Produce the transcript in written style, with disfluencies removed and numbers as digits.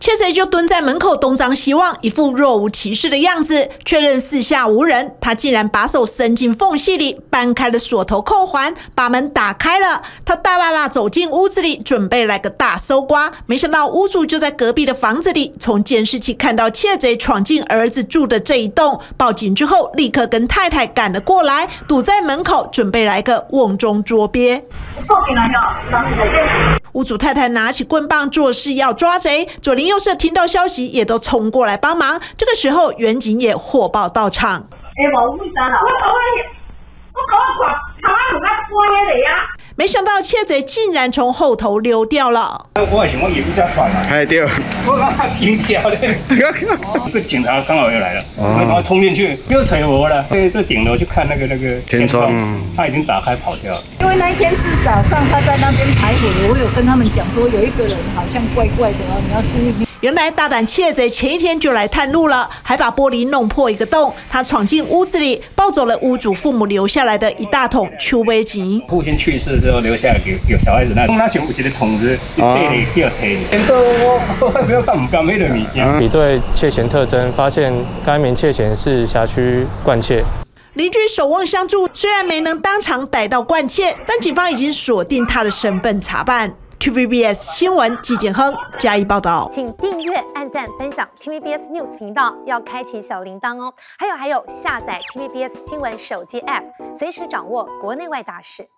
窃贼就蹲在门口东张西望，一副若无其事的样子。确认四下无人，他竟然把手伸进缝隙里，扳开了锁头扣环，把门打开了。他大喇喇走进屋子里，准备来个大搜刮。没想到屋主就在隔壁的房子里，从监视器看到窃贼闯进儿子住的这一栋。报警之后，立刻跟太太赶了过来，堵在门口，准备来个瓮中捉鳖。 屋主太太拿起棍棒，做事要抓贼。左邻右舍听到消息，也都冲过来帮忙。这个时候，远景也火爆到场。没想到窃贼竟然从后头溜掉了。我什么也不想穿了。哎对，我刚刚停掉的。这警察刚好又来了，我冲进去又捶我了。这顶楼去看那个天窗，他已经打开跑掉了。因为那一天是早上，他在那边徘徊，我有跟他们讲说有一个人好像怪怪的，你要注意。 原来大胆窃贼前一天就来探路了，还把玻璃弄破一个洞。他闯进屋子里，抱走了屋主父母留下来的一大桶秋杯钱。父亲去世之后留下来给小孩子那全部是桶子，一袋叫黑。现在我不要看唔甘迄类物件。比对窃嫌特征，发现该名窃嫌是辖区惯窃。 邻居守望相助，虽然没能当场逮到惯窃，但警方已经锁定他的身份查办。 TVBS 新闻季建亨加以报道，请订阅、按赞、分享 TVBS News 频道，要开启小铃铛哦。还有，下载 TVBS 新闻手机 App， 随时掌握国内外大事。